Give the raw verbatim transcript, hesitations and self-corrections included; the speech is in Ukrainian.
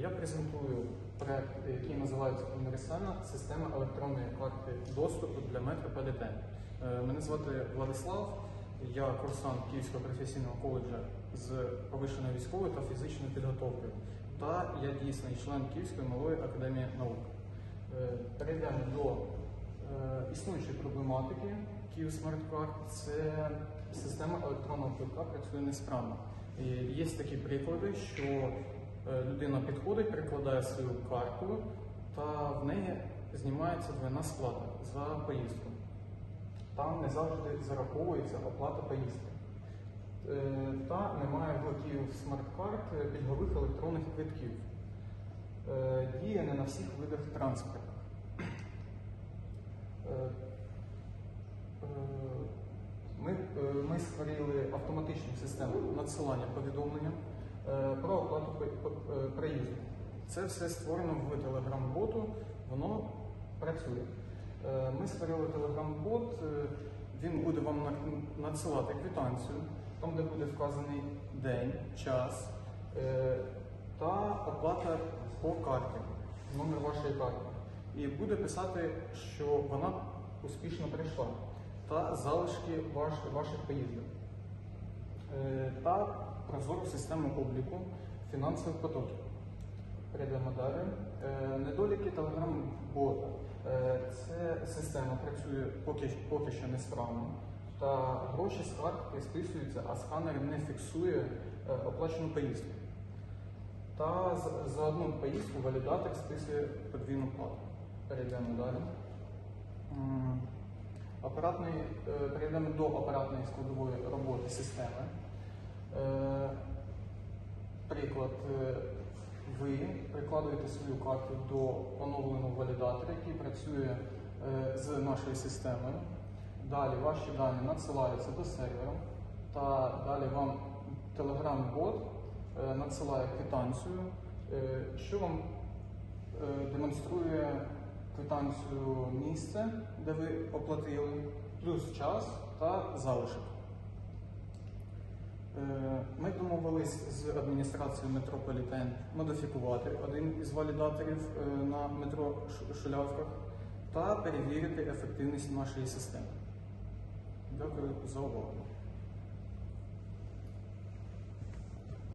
Я презентую проєкт, який називається «Універсальна система електронної карти доступу для метро ПДТ». Мене звати Владислав, я курсант Київського професійного коледжа з підвищеною військовою та фізичною підготовкою, та я дійсний член Київської малої академії наук. Перейдемо до існуючої проблематики. Київ-Смарт-Карт – це система електронного квитка працює несправно. Є такі приклади, що людина підходить, перекладає свою карту, та в неї знімається двійна сплата за поїздку. Там не завжди зараховується оплата поїздки. Та немає в Київ-Смарт-Карт пільгових електронних квитків. Діє не на всіх видах транспорту. Ми, ми створили автоматичну систему надсилання повідомлення про оплату проїзду. Це все створено в Telegram-боту, воно працює. Ми створили Telegram-бот, він буде вам надсилати квитанцію, там де буде вказаний день, час та оплата по карті, номер вашої карти. І буде писати, що вона успішно прийшла, та залишки ваш, ваших поїздок, та прозору систему обліку фінансових потоків. Перейдемо далі. Недоліки Telegram-бота. Ця система працює поки, поки що несправно, та гроші з картки списуються, а сканер не фіксує оплачену поїздку. Та за одну поїздку валідатор списує подвійну плату. Перейдемо далі. Апаратний, перейдемо до апаратної складової роботи системи. Приклад, ви прикладуєте свою карту до оновленого валідатора, який працює з нашою системою. Далі ваші дані надсилаються до сервера, та далі вам Telegram-бот надсилає квитанцію, що вам демонструє квитанцію місце, де ви оплатили, плюс час та залишок. Ми домовились з адміністрацією метрополітен модифікувати один із валідаторів на метро Шулявках та перевірити ефективність нашої системи. Дякую за увагу.